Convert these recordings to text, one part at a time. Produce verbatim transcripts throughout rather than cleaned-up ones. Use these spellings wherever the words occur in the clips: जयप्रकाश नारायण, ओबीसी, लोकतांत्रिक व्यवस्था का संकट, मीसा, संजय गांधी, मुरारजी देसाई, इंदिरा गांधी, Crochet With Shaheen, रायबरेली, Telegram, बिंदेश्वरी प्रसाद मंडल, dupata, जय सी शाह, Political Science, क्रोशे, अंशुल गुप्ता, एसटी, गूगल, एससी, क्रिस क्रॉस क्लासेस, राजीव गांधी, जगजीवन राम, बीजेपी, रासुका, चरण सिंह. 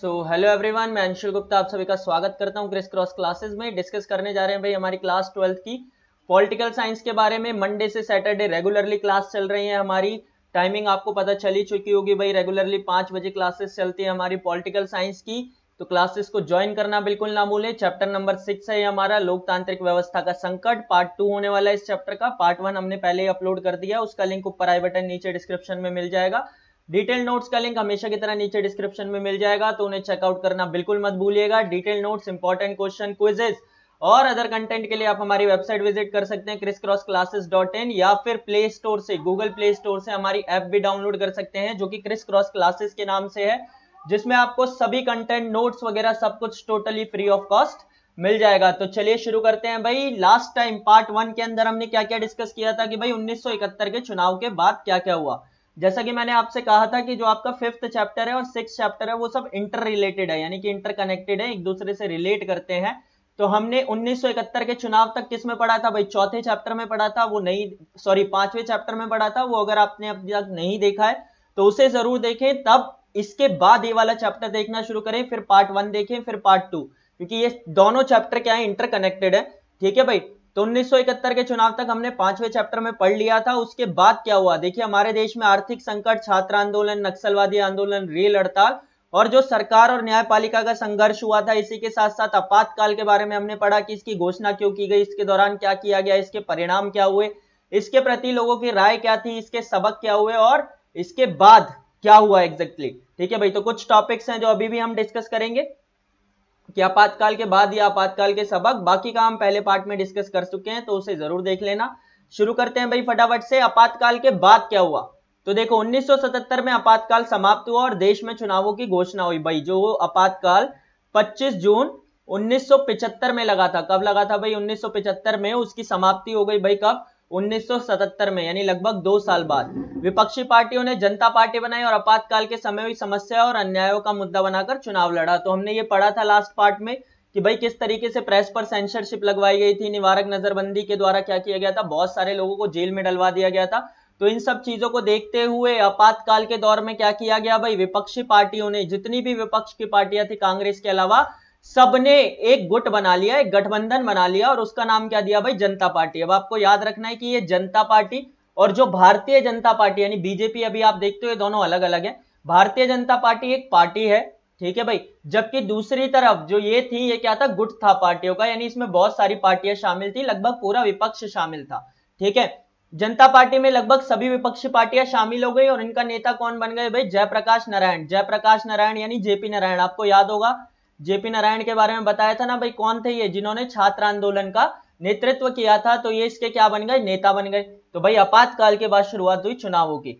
So hello everyone, मैं अंशुल गुप्ता आप सभी का स्वागत करता हूं क्रिस क्रॉस क्लासेस में। डिस्कस करने जा रहे हैं भाई हमारी क्लास ट्वेल्थ की पॉलिटिकल साइंस के बारे में। मंडे से सैटरडे रेगुलरली क्लास चल रही है हमारी। टाइमिंग आपको पता चली चुकी होगी भाई, रेगुलरली पाँच बजे क्लासेस चलती है हमारी पॉलिटिकल साइंस की, तो क्लासेस को ज्वाइन करना बिल्कुल ना भूलें। चैप्टर नंबर सिक्स है हमारा, लोकतांत्रिक व्यवस्था का संकट। पार्ट टू होने वाला है इस चैप्टर का। पार्ट वन हमने पहले ही अपलोड कर दिया, उसका लिंक ऊपर आई बटन नीचे डिस्क्रिप्शन में मिल जाएगा। डिटेल नोट्स का लिंक हमेशा की तरह नीचे डिस्क्रिप्शन में मिल जाएगा, तो उन्हें चेकआउट करना बिल्कुल मत भूलिएगा। Detail notes, important question, quizzes और अदर कंटेंट के लिए आप हमारी वेबसाइट विजिट कर सकते हैं क्रिस क्रॉस क्लासेस dot in, या फिर प्ले स्टोर से, गूगल प्ले स्टोर से हमारी ऐप भी डाउनलोड कर सकते हैं जो कि क्रिस क्रॉस क्लासेस के नाम से है, जिसमें आपको सभी कंटेंट, नोट्स वगैरह सब कुछ टोटली फ्री ऑफ कॉस्ट मिल जाएगा। तो चलिए शुरू करते हैं भाई। लास्ट टाइम पार्ट वन के अंदर हमने क्या क्या डिस्कस किया था कि भाई उन्नीस सौ इकहत्तर के चुनाव के बाद क्या क्या हुआ। जैसा कि मैंने आपसे कहा था कि जो आपका फिफ्थ चैप्टर है और सिक्स चैप्टर है वो सब इंटर रिलेटेड है, यानी कि इंटरकनेक्टेड है, एक दूसरे से रिलेट करते हैं। तो हमने उन्नीस सौ इकहत्तर के चुनाव तक किस में पढ़ा था भाई? चौथे चैप्टर में पढ़ा था, वो नहीं, सॉरी पांचवें चैप्टर में पढ़ा था। वो अगर आपने अब तक नहीं देखा है तो उसे जरूर देखें, तब इसके बाद ये वाला चैप्टर देखना शुरू करें, फिर पार्ट वन देखें, फिर पार्ट टू, क्योंकि ये दोनों चैप्टर क्या है, इंटरकनेक्टेड है। ठीक है भाई, तो उन्नीस सौ इकहत्तर के चुनाव तक हमने पांचवें चैप्टर में पढ़ लिया था। उसके बाद क्या हुआ, देखिए हमारे देश में आर्थिक संकट, छात्र आंदोलन, नक्सलवादी आंदोलन, रेल हड़ताल और जो सरकार और न्यायपालिका का संघर्ष हुआ था, इसी के साथ साथ आपातकाल के बारे में हमने पढ़ा कि इसकी घोषणा क्यों की गई, इसके दौरान क्या किया गया, इसके परिणाम क्या हुए, इसके प्रति लोगों की राय क्या थी, इसके सबक क्या हुए और इसके बाद क्या हुआ एग्जैक्टली। ठीक है भाई, तो कुछ टॉपिक्स हैं जो अभी भी हम डिस्कस करेंगे कि आपातकाल के बाद या आपातकाल के सबक, बाकी का हम पहले पार्ट में डिस्कस कर चुके हैं, तो उसे जरूर देख लेना। शुरू करते हैं भाई फटाफट से, आपातकाल के बाद क्या हुआ। तो देखो उन्नीस सौ सतहत्तर में आपातकाल समाप्त हुआ और देश में चुनावों की घोषणा हुई भाई। जो आपातकाल पच्चीस जून उन्नीस सौ पचहत्तर में लगा था। कब लगा था भाई? उन्नीस सौ पचहत्तर में। उसकी समाप्ति हो गई भाई कब? उन्नीस सौ सतहत्तर में, यानी लगभग दो साल बाद। विपक्षी पार्टियों ने जनता पार्टी बनाई और आपातकाल के समय हुई समस्या और अन्यायों का मुद्दा बनाकर चुनाव लड़ा। तो हमने ये पढ़ा था लास्ट पार्ट में कि भाई किस तरीके से प्रेस पर सेंसरशिप लगवाई गई थी, निवारक नजरबंदी के द्वारा क्या किया गया था, बहुत सारे लोगों को जेल में डलवा दिया गया था। तो इन सब चीजों को देखते हुए आपातकाल के दौर में क्या किया गया भाई, विपक्षी पार्टियों ने, जितनी भी विपक्ष की पार्टियां थी कांग्रेस के अलावा, सबने एक गुट बना लिया, एक गठबंधन बना लिया और उसका नाम क्या दिया भाई? जनता पार्टी। अब आपको याद रखना है कि ये जनता पार्टी और जो भारतीय जनता पार्टी यानी बीजेपी, अभी आप देखते हो ये दोनों अलग अलग है। भारतीय जनता पार्टी एक पार्टी है, ठीक है भाई, जबकि दूसरी तरफ जो ये थी ये क्या था? गुट था पार्टियों का, यानी इसमें बहुत सारी पार्टियां शामिल थी, लगभग पूरा विपक्ष शामिल था। ठीक है, जनता पार्टी में लगभग सभी विपक्षी पार्टियां शामिल हो गई और इनका नेता कौन बन गए भाई? जयप्रकाश नारायण। जयप्रकाश नारायण यानी जेपी नारायण। आपको याद होगा जेपी नारायण के बारे में बताया था ना भाई, कौन थे ये, जिन्होंने छात्र आंदोलन का नेतृत्व किया था। तो ये इसके क्या बन गए? नेता बन गए। तो भाई आपातकाल के बाद शुरुआत हुई चुनावों की।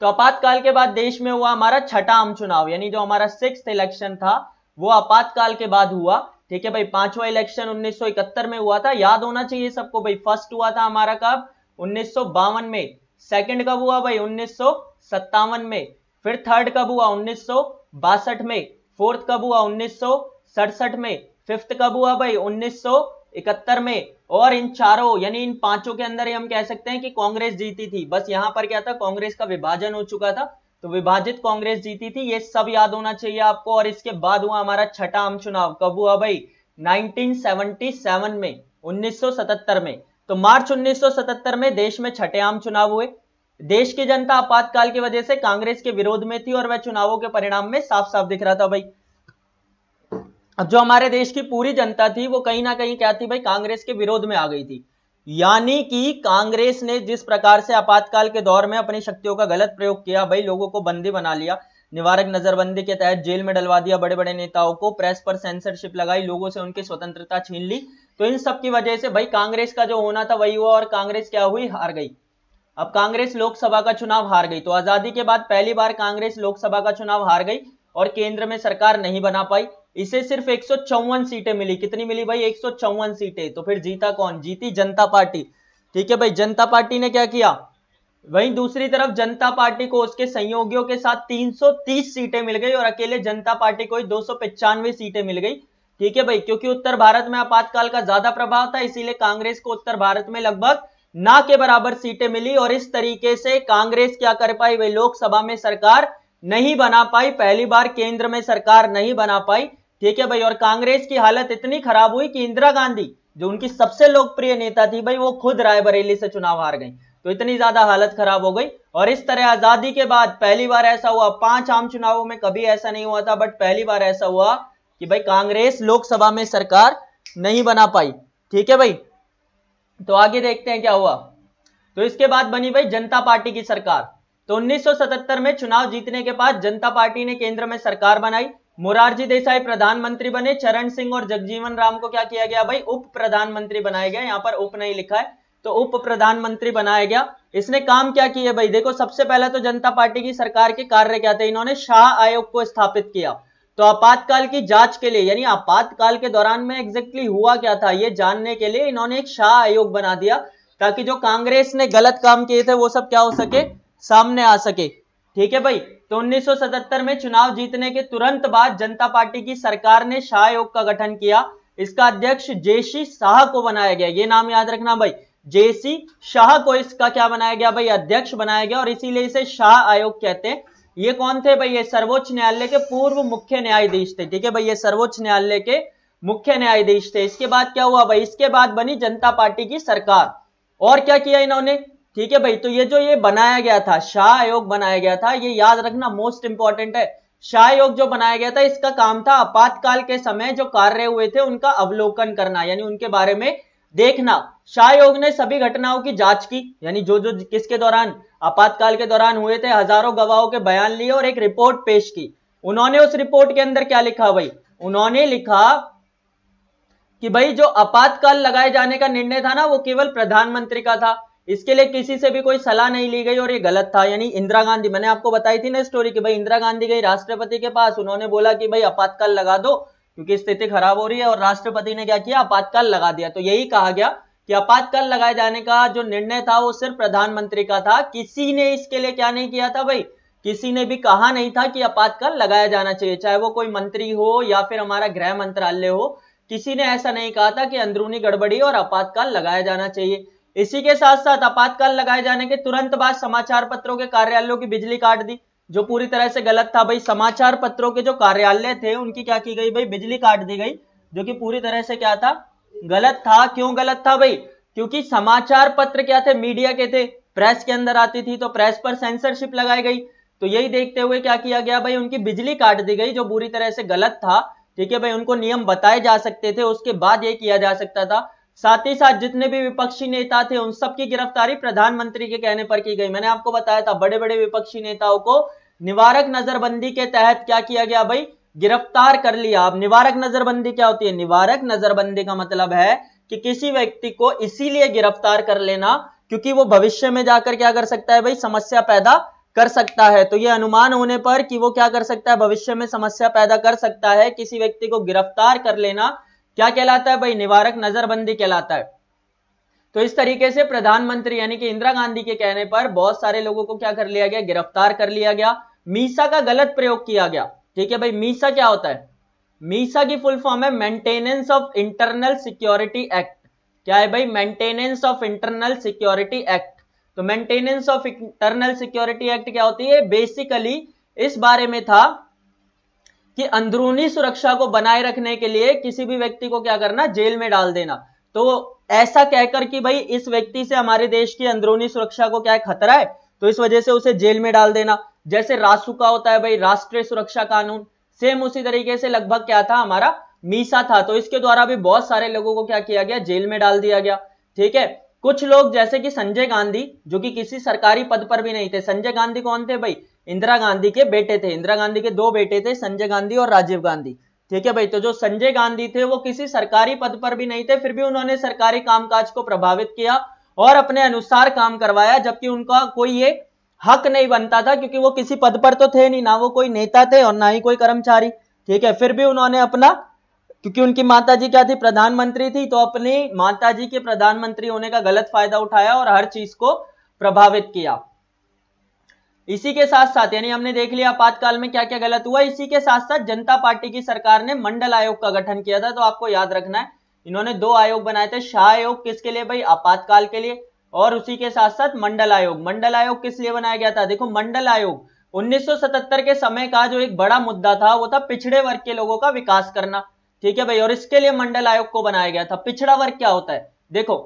तो आपातकाल के बाद देश में हुआ हमारा छठा आम चुनाव, यानी जो हमारा सिक्स्थ इलेक्शन था वो आपातकाल के बाद हुआ। ठीक है भाई, पांचवा इलेक्शन उन्नीस सौ इकहत्तर में हुआ था, याद होना चाहिए सबको भाई। फर्स्ट हुआ था हमारा कब? उन्नीस सौ बावन में। सेकंड कब हुआ भाई? उन्नीस सौ सत्तावन में। फिर थर्ड कब हुआ? उन्नीस सौ बासठ में। फोर्थ कब हुआ? उन्नीस सौ सड़सठ में। फिफ्थ कब हुआ भाई? उन्नीस सौ इकहत्तर में। और इन चारों यानी इन पांचों के अंदर ही हम कह सकते हैं कि कांग्रेस जीती थी। बस यहाँ पर क्या था, कांग्रेस का विभाजन हो चुका था, तो विभाजित कांग्रेस जीती थी। ये सब याद होना चाहिए आपको। और इसके बाद हुआ हमारा छठा आम चुनाव। कब हुआ भाई? उन्नीस सौ सतहत्तर में, उन्नीस सौ सतहत्तर में। तो मार्च उन्नीस सौ सतहत्तर में देश में छठे आम चुनाव हुए। देश की जनता आपातकाल की वजह से कांग्रेस के विरोध में थी और वह चुनावों के परिणाम में साफ साफ दिख रहा था भाई। अब जो हमारे देश की पूरी जनता थी वो कहीं ना कहीं क्या थी भाई? कांग्रेस के विरोध में आ गई थी, यानी कि कांग्रेस ने जिस प्रकार से आपातकाल के दौर में अपनी शक्तियों का गलत प्रयोग किया भाई, लोगों को बंदी बना लिया, निवारक नजरबंदी के तहत जेल में डलवा दिया बड़े बड़े नेताओं को, प्रेस पर सेंसरशिप लगाई, लोगों से उनकी स्वतंत्रता छीन ली, तो इन सब की वजह से भाई कांग्रेस का जो होना था वही हुआ और कांग्रेस क्या हुई? हार गई। अब कांग्रेस लोकसभा का चुनाव हार गई। तो आजादी के बाद पहली बार कांग्रेस लोकसभा का चुनाव हार गई और केंद्र में सरकार नहीं बना पाई। इसे सिर्फ एक सौ चौवन सीटें मिली। कितनी मिली भाई? एक सौ चौवन सीटें। तो फिर जीता कौन? जीती जनता पार्टी। ठीक है भाई, जनता पार्टी ने क्या किया? वहीं दूसरी तरफ जनता पार्टी को उसके सहयोगियों के साथ तीन सौ तीस सीटें मिल गई और अकेले जनता पार्टी को ही दो सौ पचानवे सीटें मिल गई। ठीक है भाई, क्योंकि उत्तर भारत में आपातकाल का ज्यादा प्रभाव था, इसीलिए कांग्रेस को उत्तर भारत में लगभग ना के बराबर सीटें मिली और इस तरीके से कांग्रेस क्या कर पाई भाई? लोकसभा में सरकार नहीं बना पाई, पहली बार केंद्र में सरकार नहीं बना पाई, ठीक है भाई। और कांग्रेस की हालत इतनी खराब हुई कि इंदिरा गांधी जो उनकी सबसे लोकप्रिय नेता थी भाई, वो खुद रायबरेली से चुनाव हार गई। तो इतनी ज्यादा हालत खराब हो गई। और इस तरह आजादी के बाद पहली बार ऐसा हुआ, पांच आम चुनावों में कभी ऐसा नहीं हुआ था, बट पहली बार ऐसा हुआ कि भाई कांग्रेस लोकसभा में सरकार नहीं बना पाई, ठीक है भाई। तो आगे देखते हैं क्या हुआ। तो इसके बाद बनी भाई जनता पार्टी की सरकार। तो उन्नीस सौ सतहत्तर में चुनाव जीतने के बाद जनता पार्टी ने केंद्र में सरकार बनाई, मुरारजी देसाई प्रधानमंत्री बने, चरण सिंह और जगजीवन राम को क्या किया गया भाई, उप प्रधानमंत्री बनाया गया। यहाँ पर उप नहीं लिखा है, तो उप प्रधानमंत्री बनाया गया। इसने काम क्या किए भाई, देखो सबसे पहला तो जनता पार्टी की सरकार के कार्य क्या थे, इन्होंने शाह आयोग को स्थापित किया। तो आपातकाल की जांच के लिए, यानी आपातकाल के दौरान में एग्जैक्टली हुआ क्या था ये जानने के लिए इन्होंने एक शाह आयोग बना दिया, ताकि जो कांग्रेस ने गलत काम किए थे वो सब क्या हो सके, सामने आ सके, ठीक है भाई। तो उन्नीस सौ सतहत्तर में चुनाव जीतने के तुरंत बाद जनता पार्टी की सरकार ने शाह आयोग का गठन किया। इसका अध्यक्ष जय सी शाह को बनाया गया, ये नाम याद रखना भाई, जय सी शाह को इसका क्या बनाया गया भाई, अध्यक्ष बनाया गया, और इसीलिए इसे शाह आयोग कहते हैं। ये कौन थे भाई, ये सर्वोच्च न्यायालय के पूर्व मुख्य न्यायाधीश थे, ठीक है भाई, ये सर्वोच्च न्यायालय के मुख्य न्यायाधीश थे। इसके बाद क्या हुआ भाई, इसके बाद बनी जनता पार्टी की सरकार। और क्या किया इन्होंने, ठीक है भाई। तो ये जो ये बनाया गया था, शाह आयोग बनाया गया था, ये याद रखना मोस्ट इंपॉर्टेंट है। शाह आयोग जो बनाया गया था, इसका काम था आपातकाल के समय जो कार्य हुए थे उनका अवलोकन करना, यानी उनके बारे में देखना। शाह आयोग ने सभी घटनाओं की जांच की, यानी जो जो किसके दौरान, आपातकाल के दौरान हुए थे, हजारों गवाहों के बयान लिए और एक रिपोर्ट पेश की। उन्होंने उस रिपोर्ट के अंदर क्या लिखा भाई, उन्होंने लिखा कि भाई जो आपातकाल लगाए जाने का निर्णय था ना, वो केवल प्रधानमंत्री का था, इसके लिए किसी से भी कोई सलाह नहीं ली गई और ये गलत था। यानी इंदिरा गांधी, मैंने आपको बताई थी ना स्टोरी कि भाई इंदिरा गांधी गई राष्ट्रपति के पास, उन्होंने बोला कि भाई आपातकाल लगा दो क्योंकि स्थिति खराब हो रही है, और राष्ट्रपति ने क्या किया, आपातकाल लगा दिया। तो यही कहा गया कि आपातकाल लगाए जाने का जो निर्णय था वो सिर्फ प्रधानमंत्री का था, किसी ने इसके लिए क्या नहीं किया था भाई, किसी ने भी कहा नहीं था कि आपातकाल लगाया जाना चाहिए, चाहे वो कोई मंत्री हो या फिर हमारा गृह मंत्रालय हो, किसी ने ऐसा नहीं कहा था कि अंदरूनी गड़बड़ी और आपातकाल लगाया जाना चाहिए। इसी के साथ साथ आपातकाल लगाए जाने के तुरंत बाद समाचार पत्रों के कार्यालयों की बिजली काट दी, जो पूरी तरह से गलत था भाई। समाचार पत्रों के जो कार्यालय थे उनकी क्या की गई भाई, बिजली काट दी गई, जो कि पूरी तरह से क्या था, गलत था। क्यों गलत था भाई, क्योंकि समाचार पत्र क्या थे, मीडिया के थे, प्रेस के अंदर आती थी, तो प्रेस पर सेंसरशिप लगाई गई। तो यही देखते हुए क्या किया गया भाई, उनकी बिजली काट दी गई, जो पूरी तरह से गलत था, ठीक है भाई। उनको नियम बताए जा सकते थे, उसके बाद ये किया जा सकता था। साथ ही साथ जितने भी विपक्षी नेता थे उन सबकी गिरफ्तारी प्रधानमंत्री के कहने पर की गई। मैंने आपको बताया था बड़े बड़े विपक्षी नेताओं को निवारक नजरबंदी के तहत क्या किया गया भाई, गिरफ्तार कर लिया। अब निवारक नजरबंदी क्या होती है, निवारक नजरबंदी का मतलब है कि किसी व्यक्ति को इसीलिए गिरफ्तार कर लेना क्योंकि वो भविष्य में जाकर क्या कर सकता है भाई, समस्या पैदा कर सकता है। तो ये अनुमान होने पर कि वो क्या कर सकता है, भविष्य में समस्या पैदा कर सकता है, किसी व्यक्ति को गिरफ्तार कर लेना क्या कहलाता है भाई, निवारक नजरबंदी कहलाता है। तो इस तरीके से प्रधानमंत्री यानी कि इंदिरा गांधी के कहने पर बहुत सारे लोगों को क्या कर लिया गया, गिरफ्तार कर लिया गया। मीसा का गलत प्रयोग किया गया, ठीक है भाई। मीसा क्या होता है, मीसा की फुल फॉर्म है maintenance of internal security act. क्या है भाई, maintenance of internal security act. तो maintenance of internal security act क्या होती है, बेसिकली इस बारे में था कि अंदरूनी सुरक्षा को बनाए रखने के लिए किसी भी व्यक्ति को क्या करना, जेल में डाल देना। तो ऐसा कहकर कि भाई इस व्यक्ति से हमारे देश की अंदरूनी सुरक्षा को क्या है, खतरा है, तो इस वजह से उसे जेल में डाल देना। जैसे रासुका होता है भाई, राष्ट्रीय सुरक्षा कानून, सेम उसी तरीके से लगभग क्या था हमारा, मीसा था। तो इसके द्वारा भी बहुत सारे लोगों को क्या किया गया, जेल में डाल दिया गया, ठीक है। कुछ लोग जैसे कि संजय गांधी, जो कि किसी सरकारी पद पर भी नहीं थे। संजय गांधी कौन थे भाई, इंदिरा गांधी के बेटे थे। इंदिरा गांधी के दो बेटे थे, संजय गांधी और राजीव गांधी, ठीक है भाई। तो जो संजय गांधी थे वो किसी सरकारी पद पर भी नहीं थे, फिर भी उन्होंने सरकारी कामकाज को प्रभावित किया और अपने अनुसार काम करवाया, जबकि उनका कोई ये हक नहीं बनता था क्योंकि वो किसी पद पर तो थे नहीं, ना वो कोई नेता थे और ना ही कोई कर्मचारी, ठीक है। फिर भी उन्होंने अपना, क्योंकि उनकी माताजी क्या थी, प्रधानमंत्री थी, तो अपनी माताजी के प्रधानमंत्री होने का गलत फायदा उठाया और हर चीज को प्रभावित किया। इसी के साथ साथ, यानी हमने देख लिया आपातकाल में क्या क्या गलत हुआ। इसी के साथ साथ जनता पार्टी की सरकार ने मंडल आयोग का गठन किया था। तो आपको याद रखना है इन्होंने दो आयोग बनाए थे, शाह आयोग किसके लिए भाई, आपातकाल के लिए, और उसी के साथ साथ मंडल आयोग। मंडल आयोग किस लिए बनाया गया था, देखो मंडल आयोग उन्नीस सौ सतहत्तर के समय का जो एक बड़ा मुद्दा था वो था पिछड़े वर्ग के लोगों का विकास करना, ठीक है भाई। और इसके लिए मंडल आयोग को बनाया गया था। पिछड़ा वर्ग क्या होता है? देखो,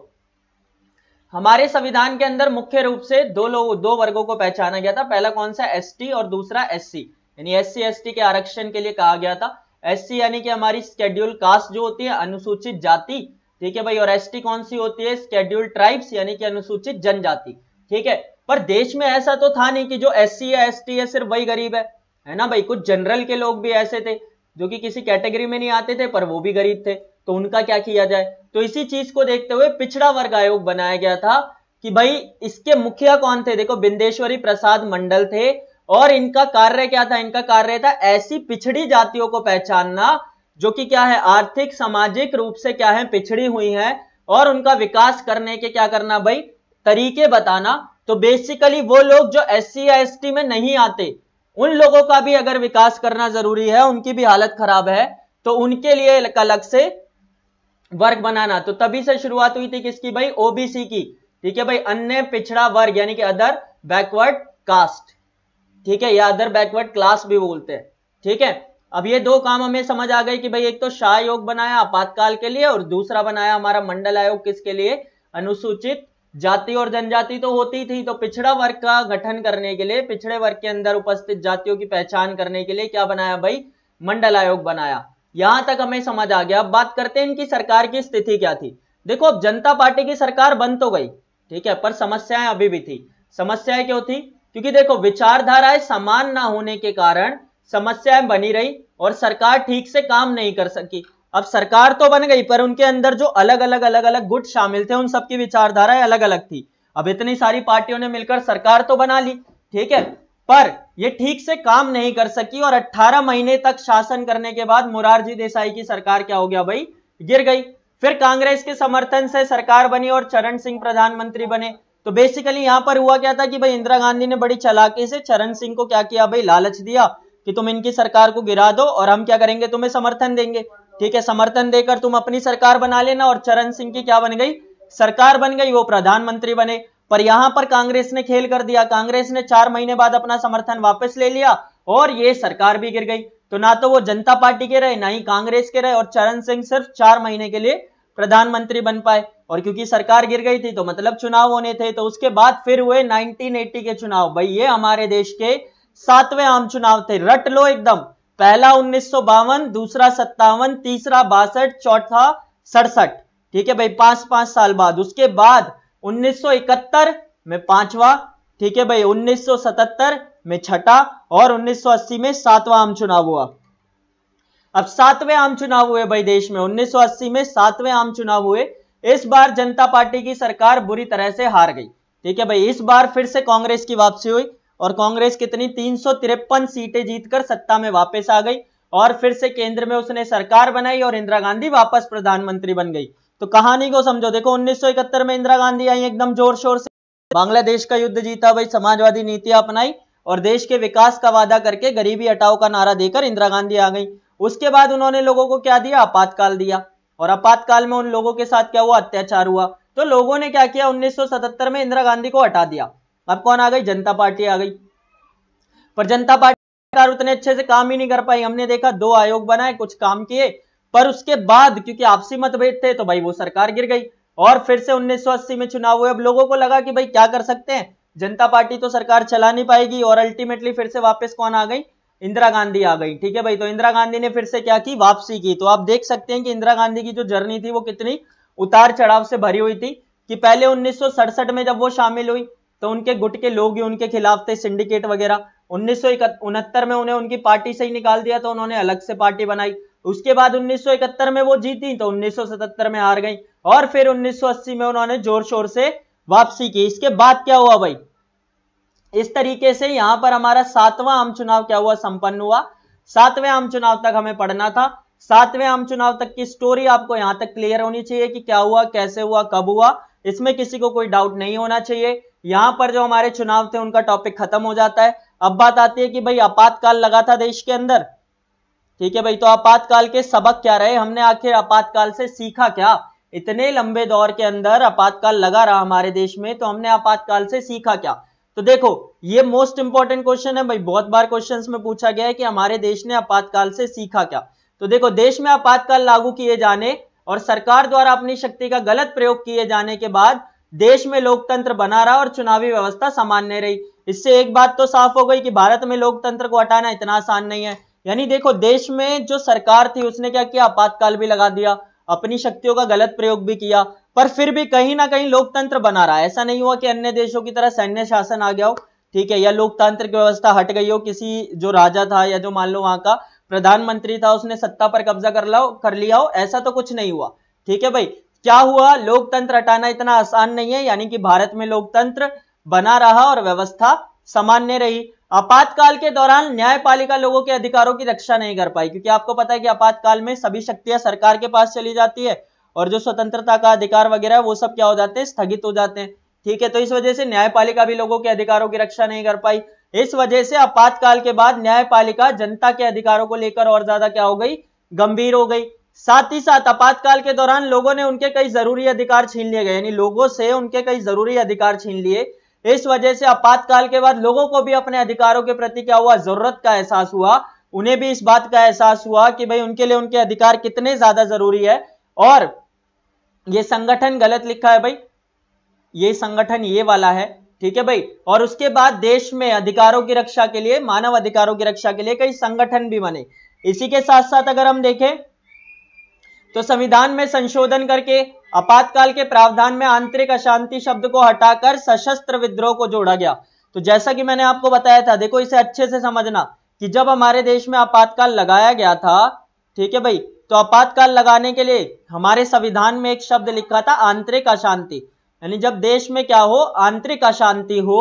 हमारे संविधान के अंदर मुख्य रूप से दो लोग दो वर्गों को पहचाना गया था। पहला कौन सा? एसटी और दूसरा एससी, यानी एससी एसटी के आरक्षण के लिए कहा गया था। एससी यानी कि हमारी शेड्यूल कास्ट जो होती है, अनुसूचित जाति, ठीक है भाई। और एसटी कौन सी होती है? शेड्यूल ट्राइब्स यानी कि अनुसूचित जनजाति, ठीक है। पर देश में ऐसा तो था नहीं कि जो एससी या एसटी है सिर्फ वही गरीब है, है ना भाई। कुछ जनरल के लोग भी ऐसे थे जो कि किसी कैटेगरी में नहीं आते थे पर वो भी गरीब थे, तो उनका क्या किया जाए। तो इसी चीज को देखते हुए पिछड़ा वर्ग आयोग बनाया गया था कि भाई इसके मुखिया कौन थे? देखो, बिंदेश्वरी प्रसाद मंडल थे। और इनका कार्य क्या था? इनका कार्य था ऐसी पिछड़ी जातियों को पहचानना जो कि क्या है, आर्थिक सामाजिक रूप से क्या है, पिछड़ी हुई है, और उनका विकास करने के क्या करना भाई, तरीके बताना। तो बेसिकली वो लोग जो एससी या एसटी में नहीं आते उन लोगों का भी अगर विकास करना जरूरी है, उनकी भी हालत खराब है, तो उनके लिए अलग से वर्ग बनाना। तो तभी से शुरुआत हुई थी किसकी भाई? ओबीसी की, ठीक है भाई। अन्य पिछड़ा वर्ग यानी कि अदर बैकवर्ड कास्ट, ठीक है, या अदर बैकवर्ड क्लास भी बोलते हैं, ठीक है। अब ये दो काम हमें समझ आ गए कि भाई एक तो शाह आयोग बनाया आपातकाल के लिए और दूसरा बनाया हमारा मंडल आयोग किसके लिए? अनुसूचित जाति और जनजाति तो होती थी। तो पिछड़ा वर्ग का गठन करने के लिए, पिछड़े वर्ग के अंदर उपस्थित जातियों की पहचान करने के लिए क्या बनाया भाई? मंडल आयोग बनाया। यहां तक हमें समझ आ गया। अब बात करते हैं इनकी सरकार की स्थिति क्या थी। देखो, अब जनता पार्टी की सरकार बन तो गई, ठीक है, पर समस्याएं अभी भी थी। समस्याएं क्यों थी? क्योंकि देखो, विचारधाराएं समान ना होने के कारण समस्याएं बनी रही और सरकार ठीक से काम नहीं कर सकी। अब सरकार तो बन गई पर उनके अंदर जो अलग अलग अलग अलग गुट शामिल थे उन सबकी विचारधाराएं अलग अलग थी। अब इतनी सारी पार्टियों ने मिलकर सरकार तो बना ली, ठीक है, पर ये ठीक से काम नहीं कर सकी। और अठारह महीने तक शासन करने के बाद मुरारजी देसाई की सरकार क्या हो गया भाई? गिर गई। फिर कांग्रेस के समर्थन से सरकार बनी और चरण सिंह प्रधानमंत्री बने। तो बेसिकली यहाँ पर हुआ क्या था कि भाई इंदिरा गांधी ने बड़ी चालाकी से चरण सिंह को क्या किया भाई? लालच दिया कि तुम इनकी सरकार को गिरा दो और हम क्या करेंगे, तुम्हें समर्थन देंगे, ठीक है। समर्थन देकर तुम अपनी सरकार बना लेना। और चरण सिंह की क्या बन गई? सरकार बन गई, वो प्रधानमंत्री बने। पर यहां पर कांग्रेस ने खेल कर दिया। कांग्रेस ने चार महीने बाद अपना समर्थन वापस ले लिया और ये सरकार भी गिर गई। तो ना तो वो जनता पार्टी के रहे, ना ही कांग्रेस के रहे, और चरण सिंह सिर्फ चार महीने के लिए प्रधानमंत्री बन पाए। और क्योंकि सरकार गिर गई थी तो मतलब चुनाव होने थे, तो उसके बाद फिर हुए नाइनटीन एटी के चुनाव। भाई ये हमारे देश के सातवें आम चुनाव थे। रट लो एकदम, पहला उन्नीस सौ बावन, दूसरा सत्तावन, तीसरा बासठ, चौथा सड़सठ, ठीक है भाई, पांच पांच साल बाद। उसके बाद उन्नीस सौ इकहत्तर में पांचवा, ठीक है भाई, उन्नीस सौ सतहत्तर में छठा और उन्नीस सौ अस्सी में सातवां आम चुनाव हुआ। अब सातवें आम चुनाव हुए भाई देश में, उन्नीस सौ अस्सी में सातवें आम चुनाव हुए। इस बार जनता पार्टी की सरकार बुरी तरह से हार गई, ठीक है भाई। इस बार फिर से कांग्रेस की वापसी हुई और कांग्रेस कितनी तीन सौ तिरपन सीटें जीतकर सत्ता में वापस आ गई और फिर से केंद्र में उसने सरकार बनाई और इंदिरा गांधी वापस प्रधानमंत्री बन गई। तो कहानी को समझो। देखो, उन्नीस सौ इकहत्तर में इंदिरा गांधी आई एकदम जोर शोर से, बांग्लादेश का युद्ध जीता भाई, समाजवादी नीतियां अपनाई और देश के विकास का वादा करके गरीबी हटाओ का नारा देकर इंदिरा गांधी आ गई। उसके बाद उन्होंने लोगों को क्या दिया? आपातकाल दिया। और आपातकाल में उन लोगों के साथ क्या हुआ? अत्याचार हुआ। तो लोगों ने क्या किया? उन्नीस सौ सतहत्तर में इंदिरा गांधी को हटा दिया। अब कौन आ गई? जनता पार्टी आ गई। पर जनता पार्टी सरकार उतने अच्छे से काम ही नहीं कर पाई। हमने देखा दो आयोग बनाए, कुछ काम किए, पर उसके बाद क्योंकि आपसी मतभेद थे तो भाई वो सरकार गिर गई। और फिर से उन्नीस सौ अस्सी में चुनाव हुए। अब लोगों को लगा कि भाई क्या कर सकते हैं, जनता पार्टी तो सरकार चला नहीं पाएगी। और अल्टीमेटली फिर से वापस कौन आ गई? इंदिरा गांधी आ गई, ठीक है भाई। तो इंदिरा गांधी ने फिर से क्या की? वापसी की। तो आप देख सकते हैं कि इंदिरा गांधी की जो जर्नी थी वो कितनी उतार चढ़ाव से भरी हुई थी कि पहले उन्नीस सौ सड़सठ में जब वो शामिल हुई तो उनके गुट के लोग ही उनके खिलाफ थे, सिंडिकेट वगैरह। उन्नीस सौ उनहत्तर में उन्हें उनकी पार्टी से ही निकाल दिया, तो उन्होंने अलग से पार्टी बनाई। उसके बाद उन्नीस सौ इकहत्तर में वो जीती तो उन्नीस सौ सतहत्तर में हार गई। और फिर उन्नीस सौ अस्सी में उन्होंने जोर शोर से वापसी की। इसके बाद क्या हुआ भाई? इस तरीके से यहां पर हमारा सातवां आम चुनाव क्या हुआ? संपन्न हुआ। सातवें आम चुनाव तक हमें पढ़ना था। सातवें आम चुनाव तक की स्टोरी आपको यहां तक क्लियर होनी चाहिए कि क्या हुआ, कैसे हुआ, कब हुआ, इसमें किसी को कोई डाउट नहीं होना चाहिए। यहां पर जो हमारे चुनाव थे उनका टॉपिक खत्म हो जाता है। अब बात आती है कि भाई आपातकाल लगा था देश के अंदर, ठीक है भाई। तो आपातकाल के सबक क्या रहे, हमने आखिर आपातकाल से सीखा क्या? इतने लंबे दौर के अंदर आपातकाल लगा रहा हमारे देश में, तो हमने आपातकाल से सीखा क्या? तो देखो ये मोस्ट इंपॉर्टेंट क्वेश्चन है भाई, बहुत बार क्वेश्चंस में पूछा गया है कि हमारे देश ने आपातकाल से सीखा क्या। तो देखो देश में आपातकाल लागू किए जाने और सरकार द्वारा अपनी शक्ति का गलत प्रयोग किए जाने के बाद देश में लोकतंत्र बना रहा और चुनावी व्यवस्था सामान्य रही। इससे एक बात तो साफ हो गई कि भारत में लोकतंत्र को हटाना इतना आसान नहीं है। यानी देखो देश में जो सरकार थी उसने क्या किया, आपातकाल भी लगा दिया, अपनी शक्तियों का गलत प्रयोग भी किया, पर फिर भी कहीं ना कहीं लोकतंत्र बना रहा है। ऐसा नहीं हुआ कि अन्य देशों की तरह सैन्य शासन आ गया हो, ठीक है, या लोकतांत्रिक व्यवस्था हट गई हो, किसी जो राजा था या जो मान लो वहां का प्रधानमंत्री था उसने सत्ता पर कब्जा कर लो कर लिया हो, ऐसा तो कुछ नहीं हुआ। ठीक है भाई, क्या हुआ, लोकतंत्र हटाना इतना आसान नहीं है। यानी कि भारत में लोकतंत्र बना रहा और व्यवस्था सामान्य रही। आपातकाल के दौरान न्यायपालिका लोगों के अधिकारों की रक्षा नहीं कर पाई, क्योंकि आपको पता है कि आपातकाल में सभी शक्तियां सरकार के पास चली जाती है और जो स्वतंत्रता का अधिकार वगैरह वो सब क्या हो जाते हैं, स्थगित हो जाते हैं। ठीक है, तो इस वजह से न्यायपालिका भी लोगों के अधिकारों की रक्षा नहीं कर पाई। इस वजह से आपातकाल के बाद न्यायपालिका जनता के अधिकारों को लेकर और ज्यादा क्या हो गई, गंभीर हो गई। साथ ही साथ आपातकाल के दौरान लोगों ने उनके कई जरूरी अधिकार छीन लिए गए, यानी लोगों से उनके कई जरूरी अधिकार छीन लिए। इस वजह से आपातकाल के बाद लोगों को भी अपने अधिकारों के प्रति क्या हुआ, जरूरत का एहसास हुआ। उन्हें भी इस बात का एहसास हुआ कि भाई उनके लिए उनके अधिकार कितने ज्यादा जरूरी है। और ये संगठन गलत लिखा है भाई, ये संगठन ये वाला है, ठीक है भाई। और उसके बाद देश में अधिकारों की रक्षा के लिए, मानव अधिकारों की रक्षा के लिए कई संगठन भी बने। इसी के साथ साथ अगर हम देखें तो संविधान में संशोधन करके आपातकाल के प्रावधान में आंतरिक अशांति शब्द को हटाकर सशस्त्र विद्रोह को जोड़ा गया। तो जैसा कि मैंने आपको बताया था, देखो इसे अच्छे से समझना कि जब हमारे देश में आपातकाल लगाया गया था, ठीक है भाई, तो आपातकाल लगाने के लिए हमारे संविधान में एक शब्द लिखा था आंतरिक अशांति। यानी जब देश में क्या हो, आंतरिक अशांति हो,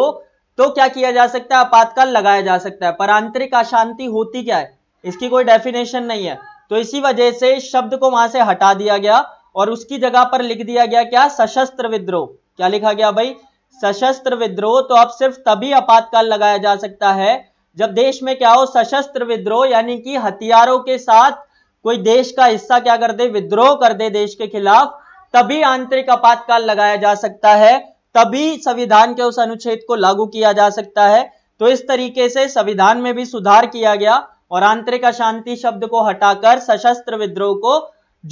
तो क्या किया जा सकता है, आपातकाल लगाया जा सकता है। पर आंतरिक अशांति होती क्या है, इसकी कोई डेफिनेशन नहीं है, तो इसी वजह से शब्द को वहां से हटा दिया गया और उसकी जगह पर लिख दिया गया क्या, सशस्त्र विद्रोह। क्या लिखा गया भाई, सशस्त्र विद्रोह। तो अब सिर्फ तभी आपातकाल लगाया जा सकता है जब देश में क्या हो, सशस्त्र विद्रोह, यानी कि हथियारों के साथ कोई देश का हिस्सा क्या कर दे, विद्रोह कर दे देश के खिलाफ, तभी आंतरिक आपातकाल लगाया जा सकता है, तभी संविधान के उस अनुच्छेद को लागू किया जा सकता है। तो इस तरीके से संविधान में भी सुधार किया गया और आंतरिक अशांति शब्द को हटाकर सशस्त्र विद्रोह को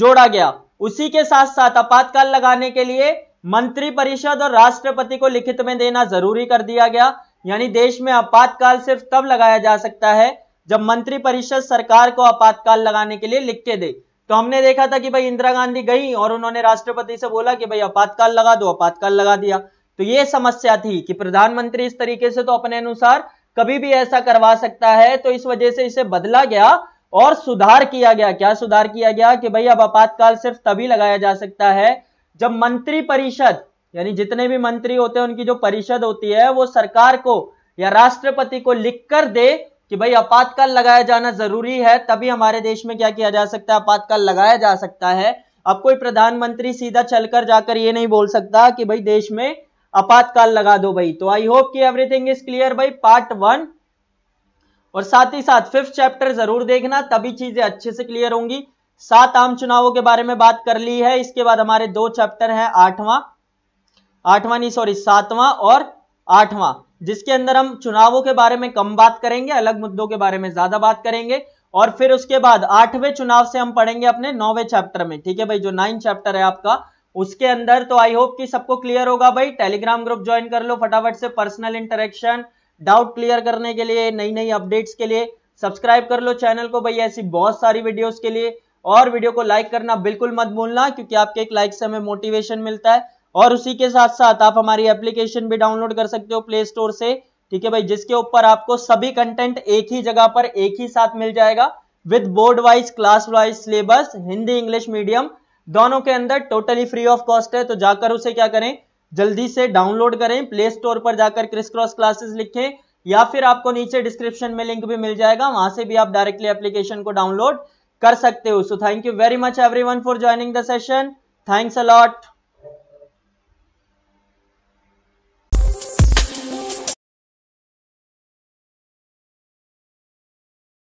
जोड़ा गया। उसी के साथ साथ आपातकाल लगाने के लिए मंत्रिपरिषद और राष्ट्रपति को लिखित में देना जरूरी कर दिया गया। यानी देश में आपातकाल सिर्फ तब लगाया जा सकता है जब मंत्रिपरिषद सरकार को आपातकाल लगाने के लिए लिख के दे। तो हमने देखा था कि भाई इंदिरा गांधी गई और उन्होंने राष्ट्रपति से बोला कि भाई आपातकाल लगा दो, आपातकाल लगा दिया। तो ये समस्या थी कि प्रधानमंत्री इस तरीके से तो अपने अनुसार कभी भी ऐसा करवा सकता है, तो इस वजह से इसे बदला गया और सुधार किया गया। क्या सुधार किया गया कि भाई अब आपातकाल सिर्फ तभी लगाया जा सकता है जब मंत्री परिषद, यानी जितने भी मंत्री होते हैं उनकी जो परिषद होती है, वो सरकार को या राष्ट्रपति को लिख कर दे कि भाई आपातकाल लगाया जाना जरूरी है, तभी हमारे देश में क्या किया जा सकता है, आपातकाल लगाया जा सकता है। अब कोई प्रधानमंत्री सीधा चलकर जाकर ये नहीं बोल सकता कि भाई देश में आपातकाल लगा दो भाई। तो आई होप कि एवरीथिंग इज क्लियर भाई, पार्ट वन, और साथ ही साथ फिफ्थ चैप्टर जरूर देखना, तभी चीजें अच्छे से क्लियर होंगी। सात आम चुनावों के बारे में बात कर ली है, इसके बाद हमारे दो चैप्टर हैं, आठवां आठवां नहीं सॉरी सातवां और आठवां, जिसके अंदर हम चुनावों के बारे में कम बात करेंगे, अलग मुद्दों के बारे में ज्यादा बात करेंगे। और फिर उसके बाद आठवें चुनाव से हम पढ़ेंगे अपने नौवें चैप्टर में, ठीक है भाई, जो नाइन चैप्टर है आपका उसके अंदर। तो आई होप कि सबको क्लियर होगा भाई। टेलीग्राम ग्रुप ज्वाइन कर लो फटाफट से, पर्सनल इंटरेक्शन, डाउट क्लियर करने के लिए, नई नई अपडेट्स के लिए सब्सक्राइब कर लो चैनल को भाई, ऐसी बहुत सारी वीडियोस के लिए। और वीडियो को लाइक करना बिल्कुल मत भूलना, क्योंकि आपके एक लाइक से हमें मोटिवेशन मिलता है। और उसी के साथ साथ आप हमारी एप्लीकेशन भी डाउनलोड कर सकते हो प्ले स्टोर से, ठीक है भाई, जिसके ऊपर आपको सभी कंटेंट एक ही जगह पर एक ही साथ मिल जाएगा, with board wise, class wise syllabus, Hindi English medium दोनों के अंदर, टोटली फ्री ऑफ कॉस्ट है। तो जाकर उसे क्या करें, जल्दी से डाउनलोड करें, प्ले स्टोर पर जाकर क्रिस क्रॉस क्लासेस लिखें, या फिर आपको नीचे डिस्क्रिप्शन में लिंक भी मिल जाएगा, वहां से भी आप डायरेक्टली एप्लीकेशन को डाउनलोड कर सकते हो। So thank you very much everyone for joining the session, thanks a lot.